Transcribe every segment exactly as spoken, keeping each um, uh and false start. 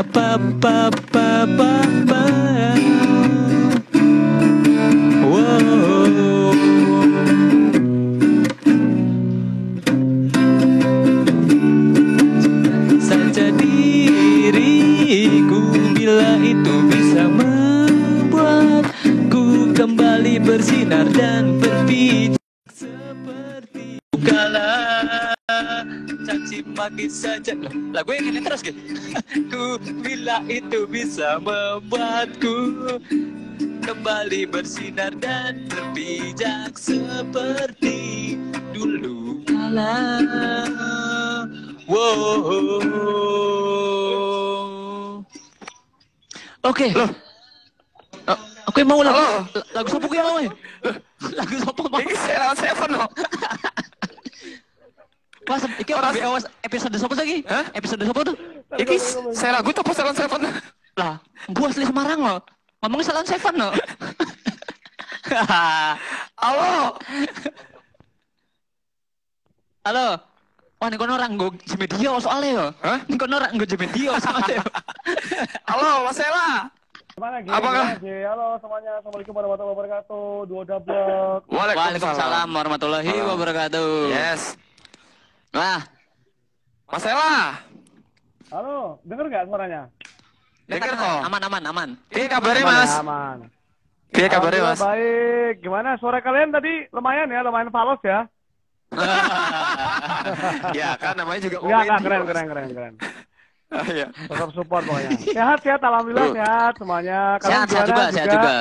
pa pa pa pa pa pa. Wow. Saja diriku bila itu bisa membuatku kembali bersinar dan berbicara seperti kala. Caci maki saja lagu yang ini terus gitu. Ku bila itu bisa membuatku kembali bersinar dan berpijak seperti dulu malam. Wow. Oke. Okay. Oke okay, mau lagu oh. Lagu sopok ya mau ya. Lagu sopok mau. Ini saya seven loh. Mas, iki ora awas episode sopo lagi? Hah? Episode sopo tuh? Iki Selagood apa Salon Seven? Lah, gua asli Semarang loh. Ngomongnya Salon Seven loh. Halo. Halo. Wah, ini kono ora nggo Gmedia soalnya yo. Hah? Ini kono ora nggo Gmedia soalnya. Halo, Mas Ela. Apakah? Halo semuanya, assalamualaikum warahmatullahi wabarakatuh. Duo Dableg. Waalaikumsalam warahmatullahi wabarakatuh. Yes. Nah, Mas Ela. Halo, denger nggak suaranya? Denger kok. Aman, aman, aman. Iya kabarnya Mas. Aman. Iya kabarnya Mas. Baik. Gimana suara kalian tadi? Lumayan ya, lumayan falos ya. Ya kan namanya juga. Iya kan, keren, keren, keren, keren. Iya. Tetap support pokoknya. Sehat, sehat, alhamdulillah sehat semuanya. Sehat, sehat juga, sehat juga.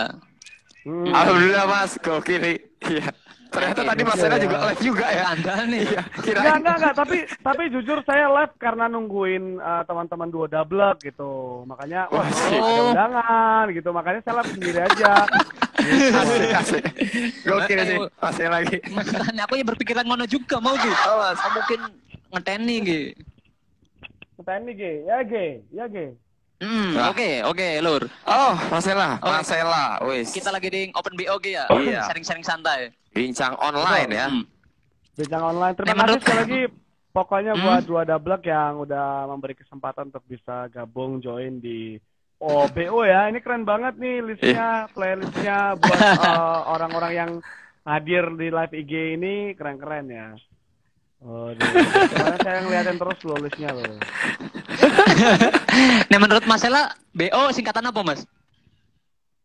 Alhamdulillah Mas, gokil. Iya. Ternyata tadi Mas Hendra juga live juga ya. Anda nih. Enggak, enggak, enggak. Tapi tapi jujur saya live karena nungguin teman-teman Duo Dableg gitu. Makanya wah ada undangan gitu. Makanya saya live sendiri aja. Asik, asik. Gokil sih. Asik lagi. Makanya aku berpikiran ngono juga mau gitu. Awas, mungkin ngeteni nggih. Ngeteni nggih. Ya nggih, ya nggih. Hmm, oke, okay, oke, okay, Lur. Oh, Mas Ela, oh, Mas Ela, wis. Kita lagi di Open B O G ya, sharing-sharing iya. Santai. Bincang online betul. Ya. Hmm. Bincang online. Terima nah, kasih sekali lagi. Pokoknya hmm. buat Duo Dableg yang udah memberi kesempatan untuk bisa gabung join di O B O ya. Ini keren banget nih listnya, playlistnya buat orang-orang uh, yang hadir di live I G ini keren-keren ya. Oh, soalnya saya ngeliatin terus loh listnya loh. Nah menurut Mas Ela, B O singkatan apa Mas?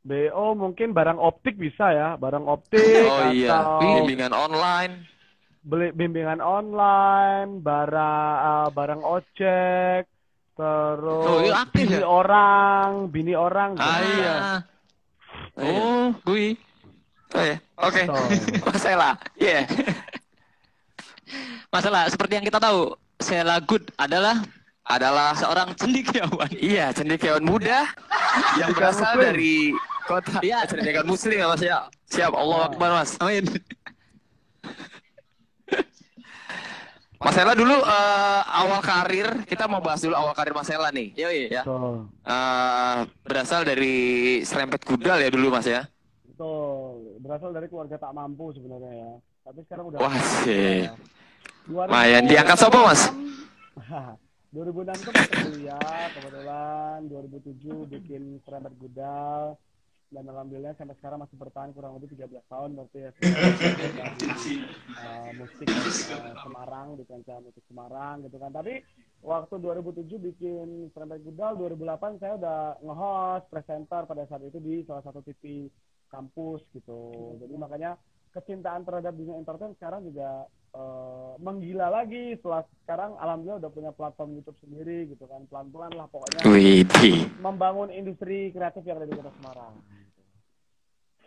B O mungkin barang optik bisa ya, barang optik oh, atau iya. Bimbingan online, beli bimbingan online, barang uh, barang ojek, terus oh, iya, aktif, bini ya? Orang, bini orang. Ah gitu. Iya. Oh, gue. Oh, iya. Oke, okay. Mas Ela, yeah. Masalah seperti yang kita tahu, Selagood adalah adalah seorang cendekiawan. Iya, cendekiawan muda yang berasal dari kota. Iya, cendekiawan muslim ya Mas ya. Siap, Allah Akbar Mas. Amin. Mas Ela dulu uh, awal karir, kita mau bahas dulu awal karir Mas Ela nih. Yoi, ya. Uh, berasal dari Serempet Gudal ya dulu Mas ya. Betul. Berasal dari keluarga tak mampu sebenarnya ya. Tapi sekarang udah wah sih. Mayan diangkat siapa Mas? dua ribu enam tuh kuliah, kebetulan dua ribu tujuh bikin Serempet Gudal dan alhamdulillah sampai sekarang masih bertahan kurang lebih tiga belas tahun berarti ya. Di, uh, musik uh, Semarang di kancah musik Semarang gitu kan. Tapi waktu dua ribu tujuh bikin Serempet Gudal, dua ribu delapan saya udah nge-host presenter pada saat itu di salah satu T V kampus gitu. Jadi makanya kecintaan terhadap dunia entertain sekarang juga uh, menggila lagi. Setelah sekarang alhamdulillah udah punya platform YouTube sendiri gitu kan, pelan-pelan lah pokoknya Widi. Membangun industri kreatif yang ada di Kota Semarang.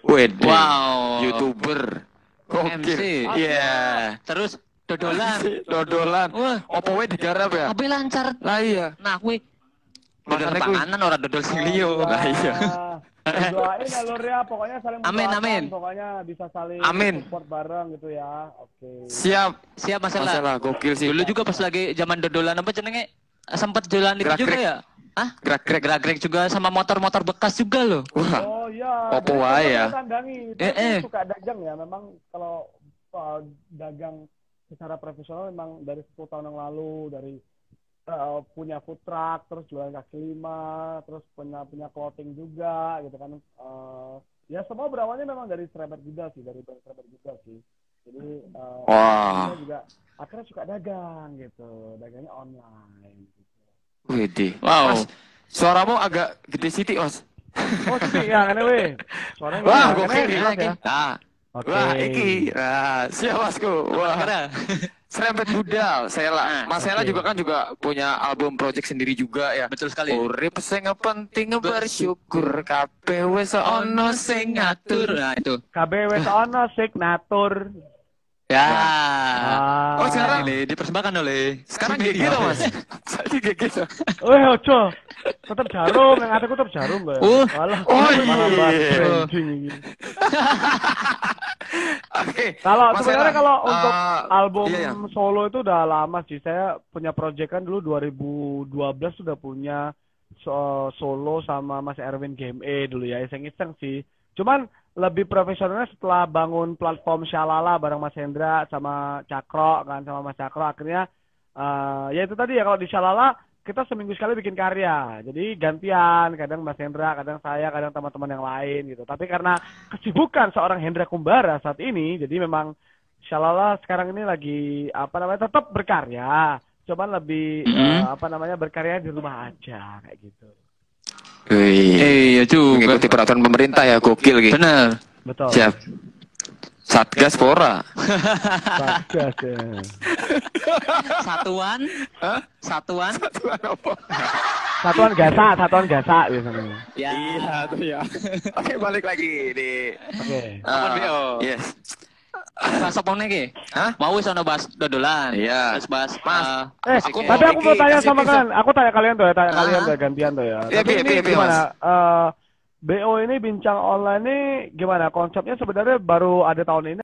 Widi. Wow, YouTuber, M C, iya, yeah. Terus dodolan, dodolan, opo we digarap ya? Tapi lancar, lah iya. Nah, we dodol panganan orang dodol silio, lah iya. Doain alurnya, pokoknya saling amin, amin. Pokoknya bisa saling amin. Support bareng gitu ya. Oke. Siap, siap Mas Ela. Mas Ela gokil sih. Dulu juga pas lagi zaman dodolan apa jenenge? Sempat dodolan itu juga ya? Hah? Gerak-gerak gerak-gerak juga sama motor-motor bekas juga loh. Wah. Oh iya. Opo wae ya. Eh, eh. Suka dagang ya. Memang kalau uh, dagang secara profesional memang dari sepuluh tahun yang lalu dari uh, punya food truck, terus jualan kaki lima, terus punya punya clothing juga gitu kan. Uh, ya semua berawalnya memang dari Serempet Gudal sih, dari brand Serempet Gudal sih. Jadi uh, wow. juga akhirnya suka dagang gitu, dagangnya online. Gitu. Widih, wow. Mas, suaramu agak gede siti, Mas. Oh, siti ya, aneh weh. Suaranya wah, gue kira lagi. Oke. Wah, iki. Nah, siap, Masku. Wah, Serempet Gudal, Sela. Mas Sela okay. juga kan juga punya album project sendiri juga ya. Betul sekali. Urip sing penting bersyukur, kabeh wis ana sing ngatur. Nah, itu. Kabeh wis ana sing ngatur. Ya. Ah. Oh, sekarang ini dipersembahkan oleh sekarang gigi gitu, Mas. Jadi gigi gitu. Weh, ojo. Tetap jarum, yang ada tetap jarum, Mbak. Uh. Walah. Oh, iya. Oke. Kalau sebenarnya kalau untuk uh, album iya, iya. solo itu udah lama sih. Saya punya project kan dulu dua ribu dua belas sudah punya so solo sama Mas Erwin G M E dulu ya. Iseng-iseng sih. Cuman lebih profesionalnya setelah bangun platform Shalala bareng Mas Hendra sama Cakra kan sama Mas Cakra akhirnya uh, ya itu tadi ya kalau di Shalala kita seminggu sekali bikin karya. Jadi gantian, kadang Mas Hendra, kadang saya, kadang teman-teman yang lain gitu. Tapi karena kesibukan seorang Hendra Kumbara saat ini, jadi memang Shalala sekarang ini lagi apa namanya tetap berkarya. Cuman lebih uh, apa namanya berkarya di rumah aja kayak gitu. Iya juga. Mengikuti peraturan pemerintah ya, gokil gitu. Bener. Betul. Siap. Satgas Pora. Satgas ya. Satuan? Huh? Satuan? Satuan apa? Satuan gasak, satuan gasak biasanya. Ya. Iya, itu ya. Oke, balik lagi di Oke. Okay. Uh, yes. Bahas apa nih? Hah? Mau sono bahas dodolan. Iya. Terus bahas Mas. Eh, aku, tapi aku mau tanya sama kalian. Aku tanya kalian tuh, tanya uh-huh. kalian tuh gantian tuh ya. Tapi ini gimana? Uh, B O ini Bincang Online ini gimana? Konsepnya sebenarnya baru ada tahun ini.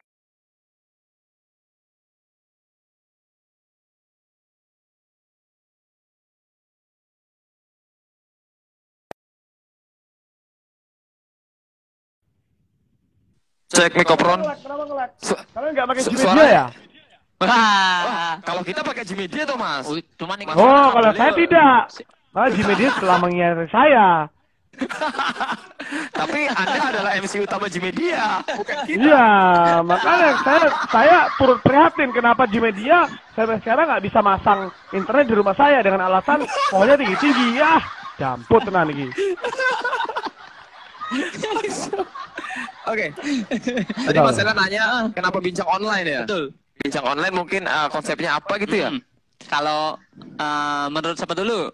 Cek mikrofon. Kalian nggak pakai Gmedia ya? Wah, kalau kita pakai Gmedia tuh Mas. Cuman ini oh, kalau saya itu. Tidak. Karena Gmedia telah mengiarai saya. Tapi Anda adalah M C utama Gmedia, bukan kita. Iya, makanya saya saya turut prihatin kenapa Gmedia sampai sekarang nggak bisa masang internet di rumah saya dengan alasan pohonnya tinggi-tinggi ya. Jamput tenan iki. Oke, okay. Tadi Mas Hendra nanya kenapa Bincang Online ya? Betul. Bincang Online mungkin uh, konsepnya apa gitu ya? Hmm. Kalau uh, menurut siapa dulu?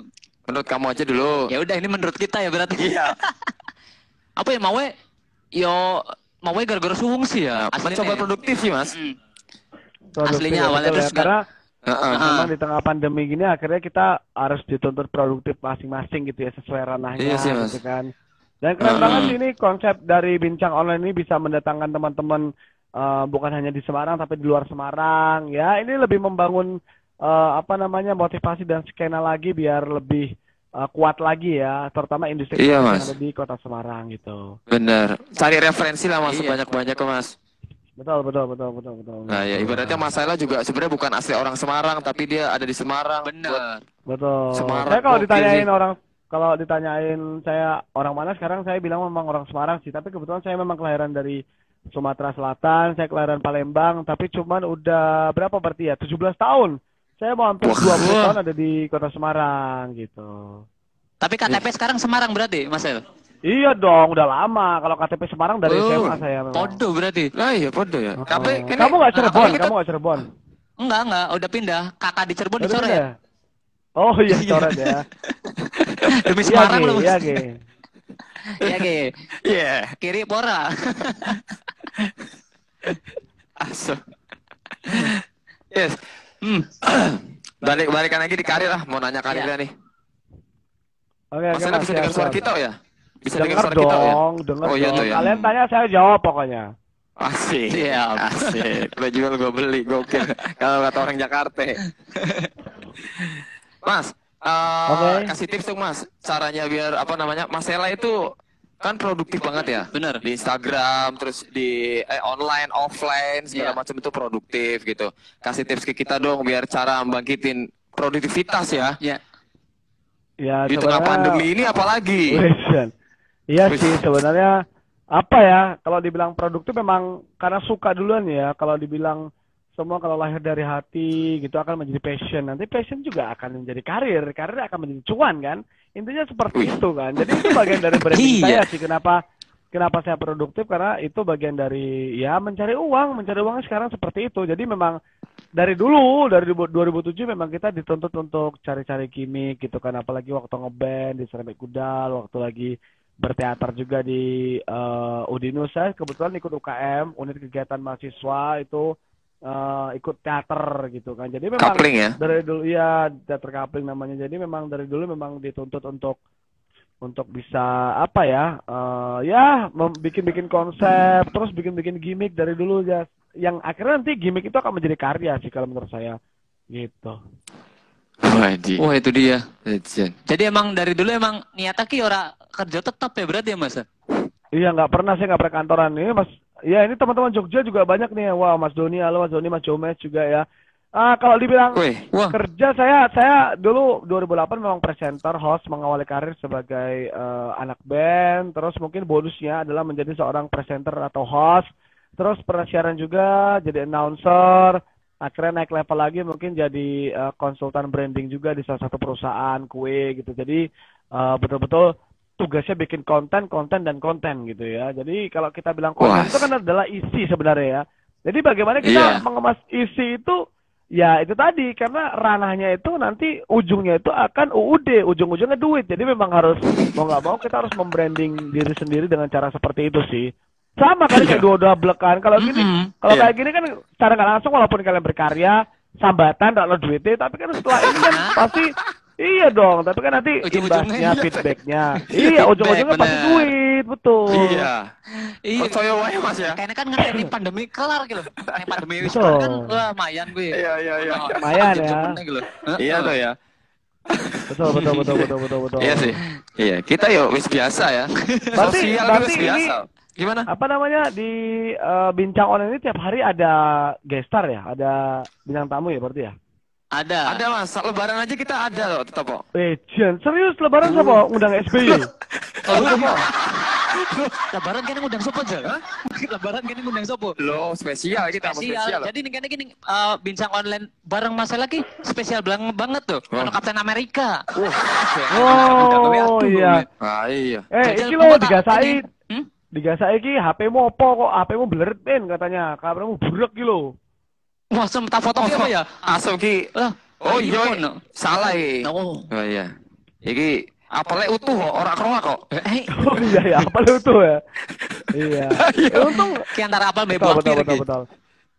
Menurut kamu aja dulu. Ya udah, ini menurut kita ya berarti. Iya. Apa ya mawe? Yo mawe gara-gara suwung sih ya. Nah, mencoba produktif sih Mas. Hmm. Aslinya awalnya terus karena uh -uh. memang di tengah pandemi gini akhirnya kita harus dituntut produktif masing-masing gitu ya sesuai ranahnya. Iya sih Mas. Gitu kan. Dan keren banget sih ini konsep dari Bincang Online ini bisa mendatangkan teman-teman uh, bukan hanya di Semarang tapi di luar Semarang ya. Ini lebih membangun uh, apa namanya motivasi dan skena lagi biar lebih uh, kuat lagi ya, terutama industri iya, yang ada di Kota Semarang gitu. Bener. Cari referensi lah Mas iya. banyak-banyak Mas. Betul, betul, betul, betul, betul. Nah, ya ibaratnya Mas Sela juga sebenarnya bukan asli orang Semarang tapi dia ada di Semarang. Bener. Betul. Semarang. Saya kalau ditanyain sih. orang Kalau ditanyain saya orang mana sekarang, saya bilang memang orang Semarang sih. Tapi kebetulan saya memang kelahiran dari Sumatera Selatan, saya kelahiran Palembang. Tapi cuman udah berapa berarti ya? tujuh belas tahun. Saya mau hampir dua puluh tahun ada di Kota Semarang gitu. Tapi K T P sekarang Semarang berarti, Mas El? Iya dong, udah lama. Kalau K T P Semarang dari oh, S M A saya memang. Podo berarti? Nah, iya podo ya. Oh. Tapi, kamu nggak Cirebon? Kita... Kamu nggak Cirebon? Enggak, enggak. Udah pindah. Kakak di Cirebon dicoret ya? Oh iya, coret ya. Demi Semarang loh. Iya, Ge. Iya, Ge. Iya. Kiri pora. Aso. Yes. Hmm. Balik-balikan lagi di karir lah, mau nanya karirnya yeah. nih. Oke, okay, okay, bisa dengar suara kita ya? Bisa dengar suara kita ya? Dengar oh, iya, dong. Ya. Kalian tanya saya jawab pokoknya. Asik. Iya, yeah, asik. Lo jual gue beli, gokil. Kalau kata orang Jakarta. Mas, Uh, okay. kasih tips dong Mas, caranya biar apa namanya Mas Sela itu kan produktif banget ya, bener di Instagram terus di eh, online offline segala yeah. macam itu produktif gitu. Kasih tips ke kita dong biar cara membangkitin produktivitas ya. Ya. Ya, di tengah pandemi ini apalagi. Iya sih sebenarnya apa ya kalau dibilang produk itu memang karena suka duluan ya. Kalau dibilang semua kalau lahir dari hati gitu akan menjadi passion. Nanti passion juga akan menjadi karir, karir akan menjadi cuan kan. Intinya seperti itu kan. Jadi itu bagian dari branding saya sih kenapa kenapa saya produktif karena itu bagian dari ya mencari uang, mencari uang sekarang seperti itu. Jadi memang dari dulu dari dua ribu tujuh memang kita dituntut untuk cari-cari gimmick gitu kan apalagi waktu ngeband di Serempet Gudal, waktu lagi berteater juga di uh, UDINUS saya kebetulan ikut U K M, unit kegiatan mahasiswa itu uh, ikut teater gitu kan. Jadi memang coupling, ya? Dari dulu ya teater coupling namanya. Jadi memang dari dulu memang dituntut untuk untuk bisa apa ya uh, ya bikin-bikin konsep terus bikin-bikin gimmick dari dulu ya yang akhirnya nanti gimmick itu akan menjadi karya sih kalau menurut saya gitu. Wah itu dia. Jadi emang dari dulu emang niatnya ki ora kerja tetap ya berarti ya Mas? Iya nggak pernah saya nggak pernah kantoran ini Mas ya ini teman-teman Jogja juga banyak nih wah wow, Mas Doni halo Mas Doni Mas Jomesh juga ya. Ah, kalau dibilang Wih, kerja saya saya dulu dua ribu delapan memang presenter host mengawali karir sebagai uh, anak band terus mungkin bonusnya adalah menjadi seorang presenter atau host terus pernah siaran juga jadi announcer akhirnya naik level lagi mungkin jadi uh, konsultan branding juga di salah satu perusahaan kue gitu jadi betul-betul uh, tugasnya bikin konten konten dan konten gitu ya jadi kalau kita bilang konten Wah. Itu kan adalah isi sebenarnya ya jadi bagaimana kita yeah. mengemas isi itu ya itu tadi karena ranahnya itu nanti ujungnya itu akan U U D ujung-ujungnya duit jadi memang harus mau nggak mau kita harus membranding diri sendiri dengan cara seperti itu sih sama kali kayak Duo Dableg kan kalau gini mm-hmm. kalau yeah. kayak gini kan cara nggak langsung walaupun kalian berkarya sambatan nggak lo duitnya tapi kan setelah ini kan pasti iya dong tapi kan nanti imbasnya feedbacknya iya ujung-ujungnya pasti duit betul iya iya oh, wae Mas ya karena kan ngerti pandemi kelar gitu karena pandemi wis kelar kan lumayan gue iya iya iya lumayan ya iya tuh ya betul betul betul betul betul betul iya sih iya kita yuk wis biasa ya sosial wis biasa gimana apa namanya di uh, Bincang Online ini tiap hari ada guest star ya ada bintang tamu ya berarti ya ada ada Mas lebaran aja kita ada loh tetap kok eh Jan serius lebaran siapa ngundang S B Y lebaran kene ngundang sopo aja ha? Lebaran kene ngundang sopo? Loh, spesial iki tamu spesial. Jadi ning kene iki uh, Bincang Online bareng Mas Hendra iki spesial banget tuh. Ono Kapten Amerika. Oh, oh iya. Ah iya. Eh, iki lho digasai. Hmm? Digasai iki H P-mu opo kok H P-mu bleret pin katanya. Kabarmu buruk iki lho. Wah, semta foto apa ya? Asem iki. Oh iya, salah iki. Oh iya. Iki apalnya utuh kok, orang kroak kok. Oh iya ya, apalnya utuh ya. Iya. Untung ki antara apal mbek betul, betul, betul.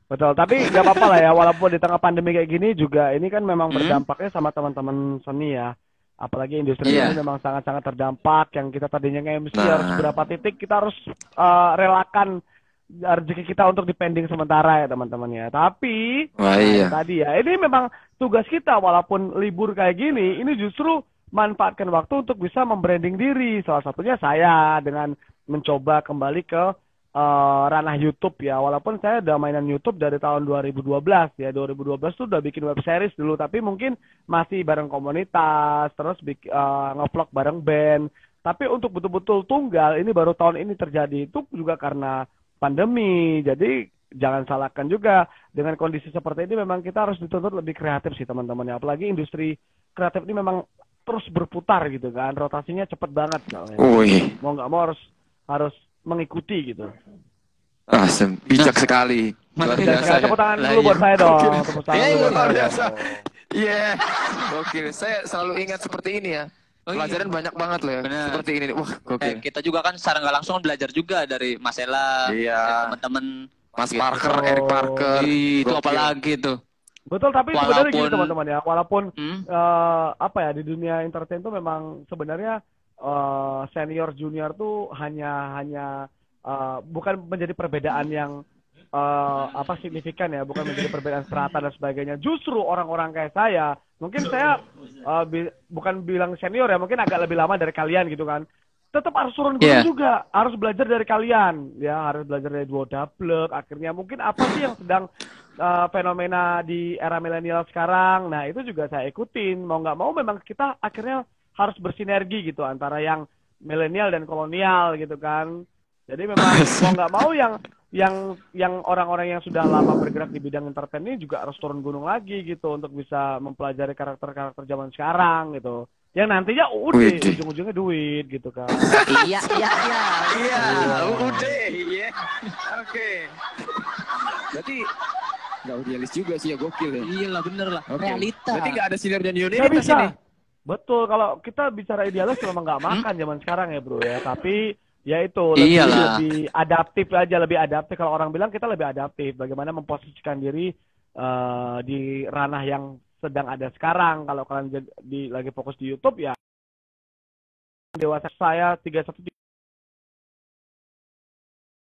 Betul, tapi nggak apa-apa lah ya walaupun di tengah pandemi kayak gini juga ini kan memang berdampaknya sama teman-teman seni ya. Apalagi industri yeah. ini memang sangat-sangat terdampak yang kita tadinya nge-M C nah. harus berapa titik kita harus uh, relakan rezeki kita untuk dipending sementara ya teman-teman ya. Tapi Wah, iya. tadi ya, ini memang tugas kita walaupun libur kayak gini ini justru manfaatkan waktu untuk bisa membranding diri. Salah satunya saya dengan mencoba kembali ke uh, ranah YouTube ya. Walaupun saya udah mainan YouTube dari tahun dua ribu dua belas ya. dua ribu dua belas tuh udah bikin web series dulu. Tapi mungkin masih bareng komunitas. Terus uh, nge-vlog bareng band. Tapi untuk betul-betul tunggal ini baru tahun ini terjadi. Itu juga karena pandemi. Jadi jangan salahkan juga. Dengan kondisi seperti ini memang kita harus dituntut lebih kreatif sih teman-teman. Apalagi industri kreatif ini memang terus berputar gitu kan rotasinya cepet banget soalnya mau nggak mau harus harus mengikuti gitu. Asem bijak nah. sekali. Luar biasa. Tepuk tangan dulu buat saya dong. Tepuk tangan dulu buat saya. Iya. Oke, saya selalu ingat seperti ini ya. Oh, pelajaran iya. banyak banget loh ya. Bener. Seperti ini. Wah, eh, kita juga kan secara nggak langsung belajar juga dari Mas Ela, iya. teman-teman Mas gitu. Parker, oh. Eric Parker. Ih, itu apalagi tuh. Betul, tapi walaupun, sebenarnya gini teman-teman ya, walaupun hmm? uh, apa ya di dunia entertain tuh memang sebenarnya uh, senior junior tuh hanya hanya uh, bukan menjadi perbedaan yang uh, apa signifikan ya, bukan menjadi perbedaan strata dan sebagainya. Justru orang-orang kayak saya, mungkin saya uh, bi bukan bilang senior ya, mungkin agak lebih lama dari kalian gitu kan. tetap harus turun gunung yeah. juga, harus belajar dari kalian, ya harus belajar dari Duo Dableg. Akhirnya mungkin apa sih yang sedang uh, fenomena di era milenial sekarang? Nah itu juga saya ikutin, mau nggak mau memang kita akhirnya harus bersinergi gitu antara yang milenial dan kolonial gitu kan. Jadi memang mau nggak mau yang yang yang orang-orang yang sudah lama bergerak di bidang entertain ini juga harus turun gunung lagi gitu untuk bisa mempelajari karakter-karakter zaman sekarang gitu. Yang nantinya udah ujung-ujungnya duit gitu kan. Iya, iya, iya. Iya, udah, iya. Oke. Berarti enggak idealis juga sih ya, gokil ya. Iyalah, bener lah. Okay. Realita. Berarti enggak ada sinar dan unitas ini. Betul, kalau kita bicara idealis memang enggak makan zaman sekarang ya, Bro ya. Tapi ya itu lebih, lebih adaptif aja, lebih adaptif. Kalau orang bilang kita lebih adaptif, bagaimana memposisikan diri uh, di ranah yang sedang ada sekarang. Kalau kalian di, lagi fokus di YouTube ya dewasa saya tiga puluh satu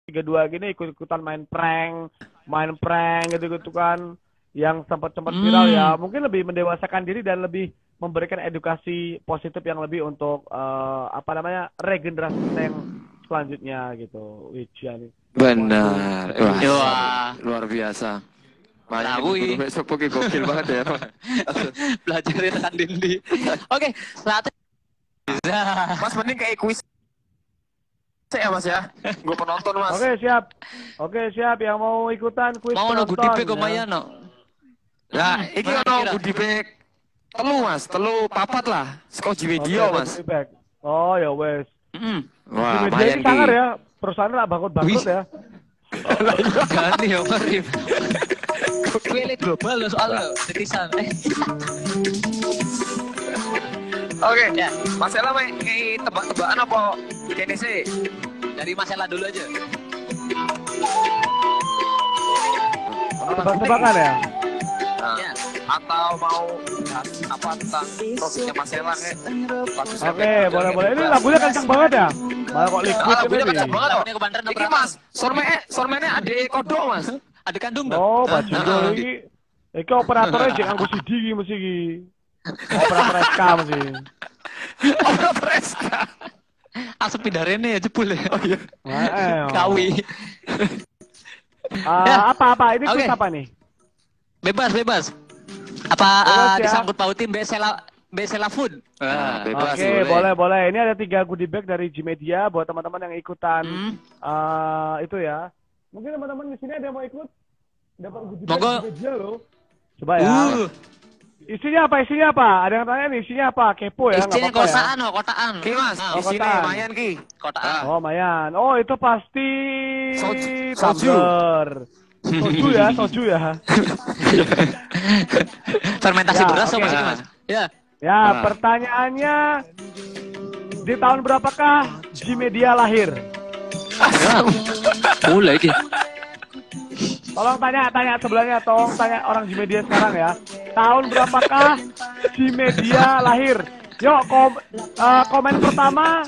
tiga puluh dua gini ikut-ikutan main prank main prank gitu-gitu kan yang sempat-sempat viral hmm. ya mungkin lebih mendewasakan diri dan lebih memberikan edukasi positif yang lebih untuk uh, apa namanya regenerasi kita yang selanjutnya gitu. Wijian benar wah, wah. Luar biasa. Malawi, besok pagi gokil banget ya. Belajarin Tan Dendi. Oke, saat Mas mending kayak kuis ya Mas ya. Gue penonton Mas. Oke siap. Oke siap yang mau ikutan kuis. Mau nunggu tipe Gomayano. Nah, iki ono Budipek telu Mas, telu papat lah. Seko Gmedia Mas. Oh ya wes. Heeh. Wah, lumayan iki. Perusahaan ra bangkrut-bangkrut ya. Ganti yo Rif. Kuele global soalnya tetisan. Oke, Mas Ella main tebak-tebakan apa kene sih? Dari Mas Ella dulu aja. Tebak-tebakan ya? Ya. Atau mau apa tentang topiknya Mas Ella nih? Oke, boleh-boleh. Ini lagunya kencang banget ya? Malah kok liquid ini. Lagunya kencang banget. Lagunya kebanteran apa Mas? Sormene, sormene adik kodo Mas. Ada kandung dong. Oh, Pak Jodoh ini. Eka operatornya jangan gue sidiki mesti ini. Operator S K mesti. Operator S K. Asep pindarinnya ya jebul ya. Oh iya. Kawi. Apa-apa, ini kuis apa nih? Bebas, bebas. Apa disangkut pautin Besela... Besela Food. Nah, bebas. Oke, boleh. boleh boleh. Ini ada tiga goodie bag dari Gmedia buat teman-teman yang ikutan hmm. uh, itu ya. Mungkin teman-teman di sini ada yang mau ikut dapat goodie bag Gmedia loh. Coba ya. Uh. Isinya apa? Isinya apa? Ada yang tanya nih, isinya apa? Kepo ya. Isinya kotaan ya. Oh, kotaan. Ki Mas, oh, di sini mayan Ki. Kotaan. Oh, mayan. Oh, itu pasti soju. Soju ya, soju ya. Fermentasi ya, beras okay. Sama Mas. Ya. Ya, nah. Pertanyaannya di tahun berapakah Gmedia lahir? Boleh iki. Tolong tanya, tanya sebelahnya, tolong tanya orang Gmedia sekarang ya. Tahun berapakah Gmedia lahir? Yuk kom uh, komen pertama,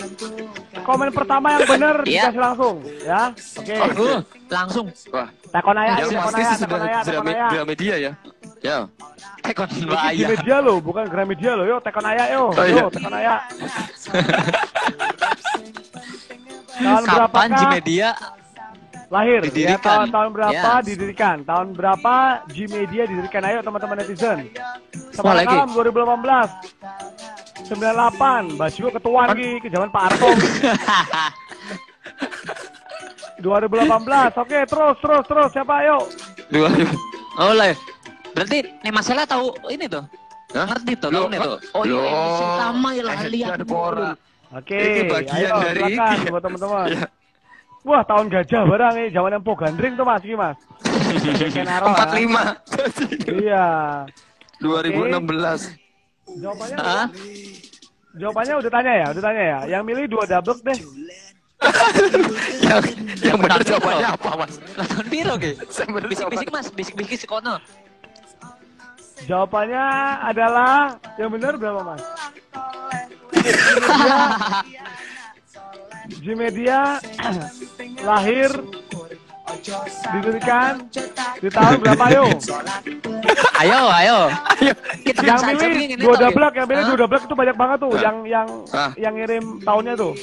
komen pertama yang benar yeah. Dikasih langsung, ya. Oke. Okay. Oh, langsung. Wah. Takon ayah, takon ayah, takon ayah, takon ayah. Gmedia ya. Ya. Tekon ayah. Gmedia lo, bukan Gmedia lo. Yuk tekon ayah yo. Oh, yo, tekon ayah. Tahun berapakah Gmedia lahir? Ya, tahun, tahun berapa ya. Didirikan? Tahun berapa Gmedia didirikan? Ayo teman-teman netizen. Semarang dua ribu delapan belas. sembilan puluh delapan. Bajuku ketuan ki ke zaman Pak Arto. dua ribu delapan belas. Oke, terus terus terus siapa ayo? Oleh. Berarti nih Mas Ella tahu ini tuh. Hah? Ngerti tuh lo ini tuh. Oh, iya utama lah lihat. Oke, ini bagian ayo, dari ini buat teman-teman. Ya. Wah, tahun gajah barang nih, zaman empo gandring tuh Mas, iki Mas. Kenaro, empat puluh lima. Iya. dua ribu enam belas. Okay. Jawabannya udah, jawabannya udah tanya ya, udah tanya ya. Yang milih Duo Dableg deh. yang yang benar jawabannya apa Mas? Lah tahun piro ki? Bisik-bisik Mas, bisik-bisik sekono. Jawabannya adalah yang benar berapa Mas? Gmedia lahir didirikan di tahun berapa yo? Ayo, ayo. Kita yang milih Duo Dableg, yang milih Duo Dableg itu banyak banget tuh, yang yang yang ngirim tahunnya tuh.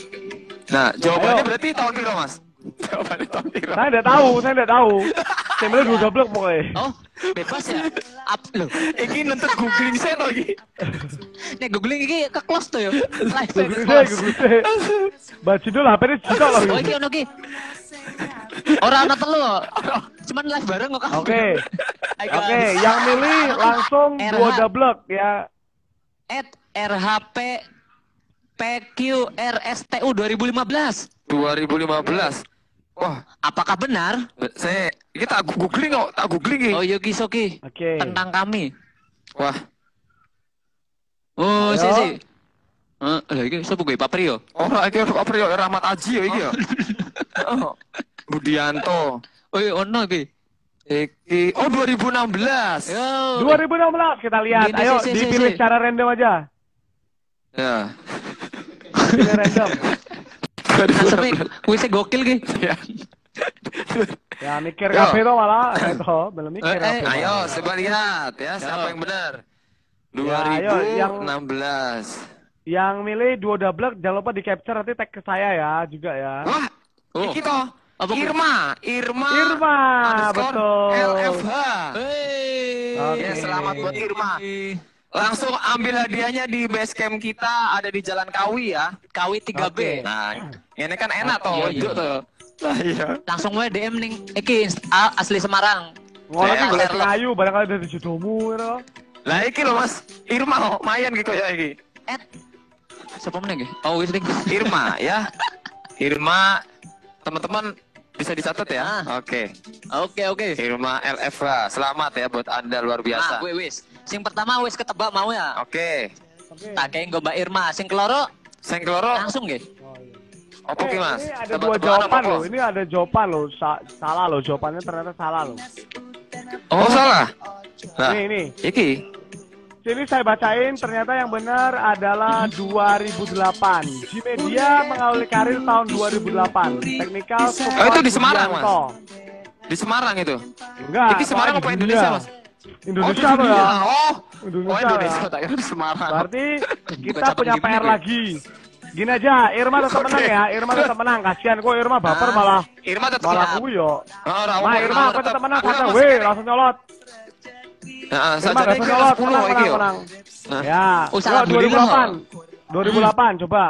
Nah, jawabannya berarti tahun piro, Mas? Jawabannya tahun piro? Saya enggak tahu, saya enggak tahu. Saya malah Duo Dableg pokoknya. Oh, bebas ya? Up loh. Iki nuntut googling saya lagi. Nek googling iki ke close to ya. Live close. Baca dulu H P-ne juga lho. Oh, iki ono iki. Orang anak telu kok. Cuman live bareng kok. Oke. Oke, yang milih langsung Duo Dableg ya. At R H P P Q R S T U dua ribu lima belas. dua ribu lima belas. Wah, apakah benar? Saya kita googling kok, tak googling. Oh, yogi soki. Okay. Tentang kami. Wah. Oh, si si. Eh, lha iki sapa kuwi Pak Priyo? Oh, iki Pak Priyo Rahmat Aji ya iki ya. Oh. Budianto. Oh, ono iki. Iki oh dua ribu enam belas. Yo. dua ribu enam belas kita lihat. Gini, ayo si, si, dipilih si. Secara random aja. Ya. Pilih random. Tapi kuwi sing gokil ki. Ya mikir kabeh to malah to, belum mikir apa. Eh, ayo coba lihat ya siapa yang benar. dua ribu enam belas. Yang milih Duo Dableg jangan lupa di capture nanti tag ke saya ya juga ya. Wah. Iki to. Irma, Irma. Irma, betul. L F H. Hei. Ya selamat buat Irma. Langsung ambil hadiahnya di base camp kita, ada di Jalan Kawi ya, Kawi tiga B. Nah, ini kan enak toh, unjuk toh. Lah iya. Langsung wae D M ning iki asli Semarang. Ngono iki golek kayu barangkali dari jodohmu ngono. Lah iki lho Mas, Irma kok mayan gitu ya iki. Et. Siapa meneh iki? Oh wis ning Irma ya. Irma teman-teman bisa dicatat ya. Oke. Oke oke. Irma L F A. Selamat ya buat Anda luar biasa. Nah, wis. Sing pertama wis ketebak mau ya. Oke. Okay. Tak kayak Mbak Irma, sing keloro, sing keloro langsung nggih. Oh, iya. Opo ki, Mas? Ini ada dua jawaban loh. Ini ada jawaban loh. Sa salah loh jawabannya ternyata salah loh. Oh, salah. Nah, ini ini. Iki. Sini saya bacain ternyata yang benar adalah dua ribu delapan. Gmedia mengawali karir tahun dua ribu delapan. Teknikal oh, itu di Semarang, Mas. Di Semarang itu. Enggak. Iki Semarang apa Indonesia, Mas? Indonesia oh, ya? Oh, Indonesia, oh, Indonesia tak kira Semarang. Berarti kita punya P R lagi. Gini aja, Irma tetap menang ya. Irma tetap menang. Kasihan kok Irma baper malah. Irma tetap malah kuwi yo. Nah, Irma aku tetap menang kata we langsung nyolot. Heeh, sajane nyolot sepuluh iki yo. Ya, dua ribu delapan. dua ribu delapan coba.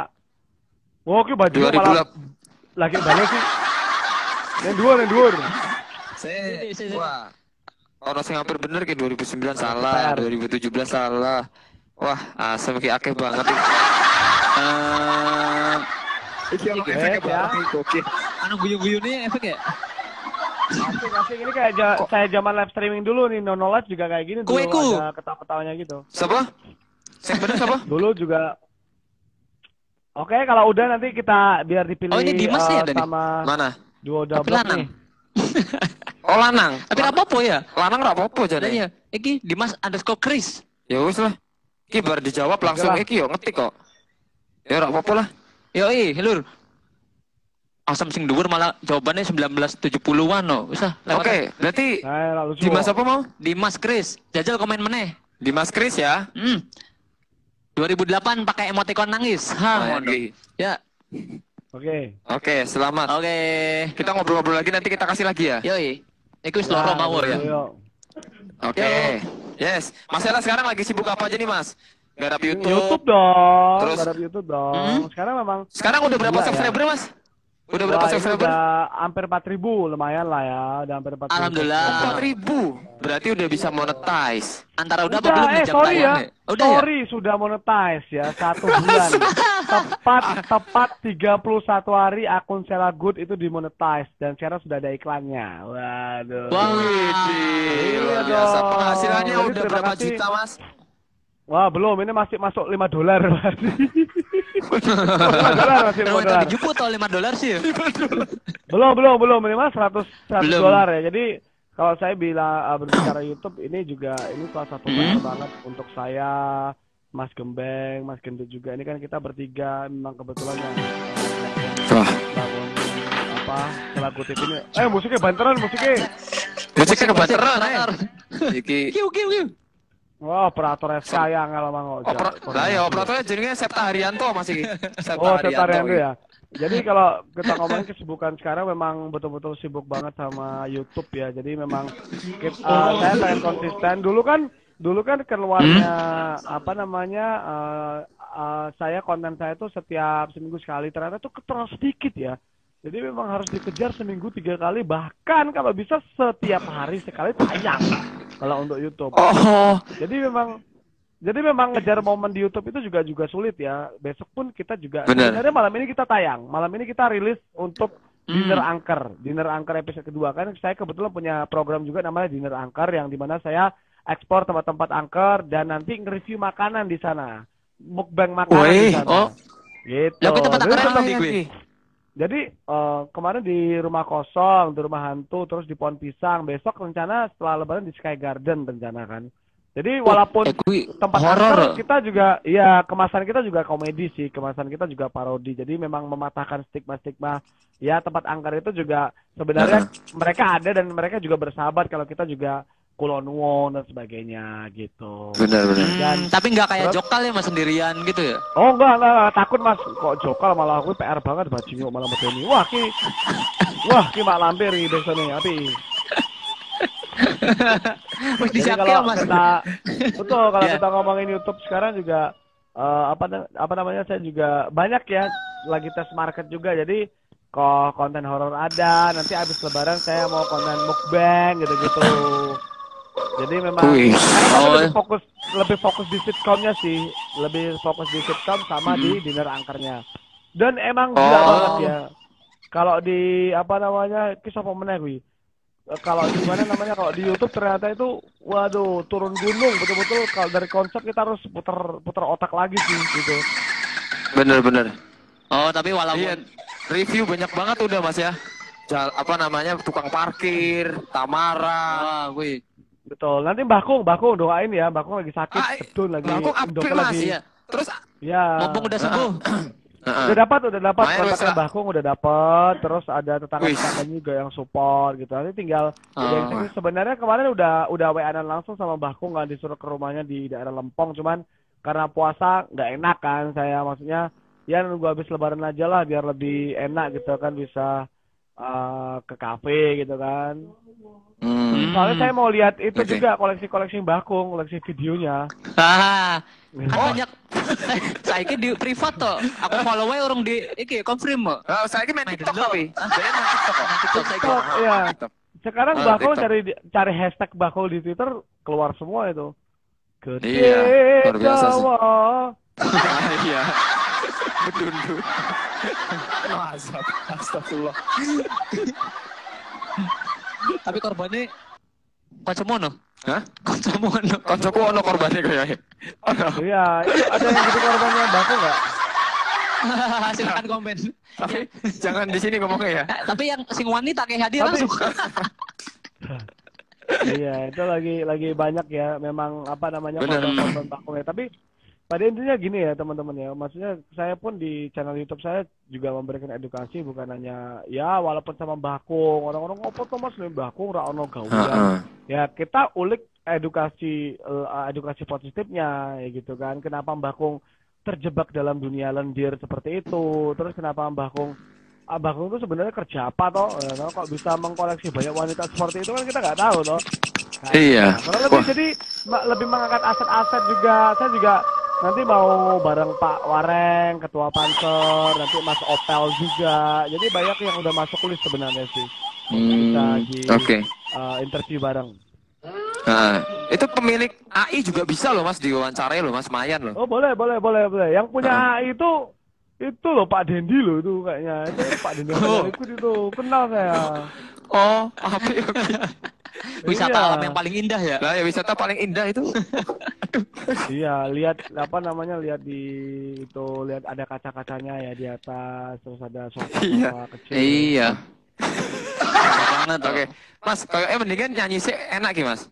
Wo ki baju malah lagi balik sih. Nendur, nendur. Sik. Wah. Orang sing hampir bener ke dua ribu sembilan salah, dua ribu tujuh belas salah. Wah, asem ki akeh banget. Eh. Iki ono efek apa iki? Anu guyu-guyune efek ya? Asik-asik ini kayak saya zaman live streaming dulu nih, Nono Live juga kayak gini dulu ada ketawa-ketawanya gitu. Siapa? Sing bener siapa? Dulu juga. Oke, kalau udah nanti kita biar dipilih. Oh, ini Dimas ya tadi. Mana? Duo Dableg. Oh lanang, tapi nggak apa-apa ya? Lanang nggak apa-apa jadinya. Iki Dimas underscore Chris. Ya wis lah. Iki baru dijawab langsung iki yo ngetik kok. Ya nggak apa-apa lah. Yo i, lur. Asam sing dhuwur malah jawabannya seribu sembilan ratus tujuh puluhan no. Wis lah. Oke, berarti Dimas apa mau? Dimas Chris. Jajal komen meneh. Dimas Chris ya. Hmm. dua ribu delapan pakai emoticon nangis. Ha. Ya. Oke. Oke, selamat. Oke. Kita ngobrol-ngobrol lagi nanti kita kasih lagi ya. Yo i. Iku wis loro mawon ya. Oke. Okay. Yes. Mas Ella sekarang lagi sibuk apa aja nih, Mas? Garap YouTube. YouTube dong. Terus garap YouTube dong. Hmm? Sekarang memang sekarang udah berapa ya, subscriber, Mas? Udah, udah berapa subscriber? Udah hampir empat ribu, lumayan lah ya. Udah hampir empat ribu. Alhamdulillah. empat ribu. Berarti udah bisa monetize. Antara udah, udah apa belum eh, jam sorry ya. Udah sorry, ya? Sudah monetize ya satu bulan. tepat tepat tiga puluh satu hari akun Selagood itu dimonetize dan sekarang sudah ada iklannya. Waduh. Wow, luar biasa. Penghasilannya jadi, udah berapa kasih. Juta, Mas? Wah, belum. Ini masih masuk lima dolar. lima dolar masih lima dolar. Jeput atau lima dolar sih? Belum, belum, belum. Minimal seratus dolar ya. Jadi kalau saya bila uh, berbicara YouTube ini juga ini salah satu banyak banget untuk saya, Mas Gembeng, Mas Gendut juga. Ini kan kita bertiga memang kebetulan yang uh, apa? Selaku T V ini. Eh, musiknya banteran, musiknya. Musiknya kebanteran. Iki. Kiu, kiu, kiu. Wah, wow, operatornya saya nggak lama ngojek. Operatornya jenenge Septa Harianto masih. Septa oh, Septa Harianto ya. Jadi kalau kita ngomongin kesibukan sekarang memang betul-betul sibuk banget sama YouTube ya. Jadi memang kita, uh, saya sangat konsisten. Dulu kan dulu kan keluarnya hmm? apa namanya uh, uh, saya konten saya tuh setiap seminggu sekali. Ternyata tuh terlalu sedikit ya. Jadi memang harus dikejar seminggu tiga kali, bahkan kalau bisa setiap hari sekali tayang kalau untuk YouTube. Oh. Jadi memang Jadi memang ngejar momen di YouTube itu juga juga sulit ya. Besok pun kita juga Bener. sebenarnya malam ini kita tayang. Malam ini kita rilis untuk Dinner hmm. Angker. Dinner Angker episode kedua. Kan saya kebetulan punya program juga namanya Dinner Angker, yang dimana saya ekspor tempat-tempat angker dan nanti nge-review makanan di sana. Mukbang makanan Wey. di sana. Oh. Gitu. Tapi tempat angker lagi gue. Jadi uh, kemarin di rumah kosong, di rumah hantu, terus di pohon pisang. Besok rencana setelah lebaran di Sky Garden rencana kan. Jadi walaupun tempat horor kita juga, ya kemasan kita juga komedi sih, kemasan kita juga parodi. Jadi memang mematahkan stigma-stigma. Ya tempat angker itu juga sebenarnya nah. mereka ada dan mereka juga bersahabat kalau kita juga kulonwon dan sebagainya gitu. Benar-benar. Hmm, tapi nggak kayak Jokal ya Mas sendirian gitu ya? Oh enggak, enggak, enggak. Takut Mas. Kok Jokal malah aku P R banget bajunya malah Doni. Wah ki, wah ki mak lampir di desa nih api. Jadi kalau mas. Kita, betul kalau yeah. kita ngomongin YouTube sekarang juga uh, apa apa namanya saya juga banyak ya lagi tes market juga. Jadi kok konten horor ada, nanti abis lebaran saya mau konten mukbang gitu-gitu. Jadi memang Wih, oh. lebih fokus lebih fokus di sitcomnya sih, lebih fokus di sitcom sama hmm. di dinner angkernya. Dan emang gila oh. banget ya kalau di apa namanya kisah pemenang. Kalau di mana namanya kalau di YouTube ternyata itu waduh turun gunung betul-betul. Kalau dari konsep kita harus putar putar otak lagi sih gitu. Bener-bener. Oh tapi walaupun iya, review banyak banget udah Mas ya. Jal, apa namanya tukang parkir, Tamara, wih. Betul. Nanti Mbah Kung, Mbah Kung doain ya. Mbah Kung lagi sakit, ah, betul lagi. Mbah Kung apik Mas ya. Terus ya. Mumpung udah sembuh. Uh-uh. Udah dapat, udah dapat. Kontaknya Mbah Kung udah dapat. Terus ada tetangga-tetangga juga yang support gitu. Nanti tinggal uh. sebenarnya kemarin udah udah W A-an langsung sama Mbah Kung kan, disuruh ke rumahnya di daerah Lempong. Cuman karena puasa nggak enak kan saya, maksudnya ya nunggu habis lebaran aja lah biar lebih enak gitu kan, bisa uh, ke kafe gitu kan. Hmm. Soalnya saya mau lihat itu okay. juga koleksi-koleksi Mbah Kung, koleksi videonya. Ah, kan oh. banyak. Saya ini di privat toh. Aku follow way orang di iki confirm. Heeh, saya ini main TikTok tapi. Saya main TikTok kok. TikTok saya kok. Iya. Sekarang Mbah Kung cari cari hashtag Mbah Kung di Twitter keluar semua itu. Gede. Iya, luar biasa sih. Iya. Bedundu. Astagfirullah. Tapi korbannya kancamono. Hah? Kancamono. Kancaku ono korbannya kayaknya. Iya, ada yang gitu korbannya Baku nggak? Silakan komen. Tapi jangan di sini ngomongnya ya. Tapi yang sing wanita kayak hadir langsung. Iya, itu lagi lagi banyak ya. Memang apa namanya korban-korban Baku ya. Tapi pada intinya gini ya teman-teman ya, maksudnya saya pun di channel YouTube saya juga memberikan edukasi, bukan hanya ya walaupun sama Mbah Kung, orang-orang ngopo tuh Mas Mbah Kung ra ono gawean. Ya kita ulik edukasi uh, edukasi positifnya ya gitu kan. Kenapa Mbah Kung terjebak dalam dunia lendir seperti itu? Terus kenapa Mbah Kung Mbah Kung itu sebenarnya kerja apa toh? Ya, kok bisa mengkoleksi banyak wanita seperti itu kan kita nggak tahu toh. Nah, iya. Nah, lebih, jadi lebih mengangkat aset-aset juga. Saya juga nanti mau bareng Pak Wareng, Ketua Pancer, nanti Mas Opel juga. Jadi banyak yang udah masuk list sebenarnya sih. Kita hmm, di okay. uh, interview bareng. Nah, itu pemilik A I juga bisa loh Mas, diwawancarai loh Mas, Mayan loh. Oh boleh, boleh, boleh, boleh. Yang punya A I itu, itu loh Pak Dendi loh itu kayaknya. Itu Pak Dendi oh. ikut itu, kenal saya. Oh, apa ya? Wisata iya. alam yang paling indah ya. Nah, ya wisata paling indah itu. Iya, lihat apa namanya? Lihat di itu, lihat ada kaca-kacanya ya di atas, terus ada sofa iya. kecil. Iya. Banget. Oke. Okay. Mas, kalau eh mendingan nyanyi sih enak ki, Mas.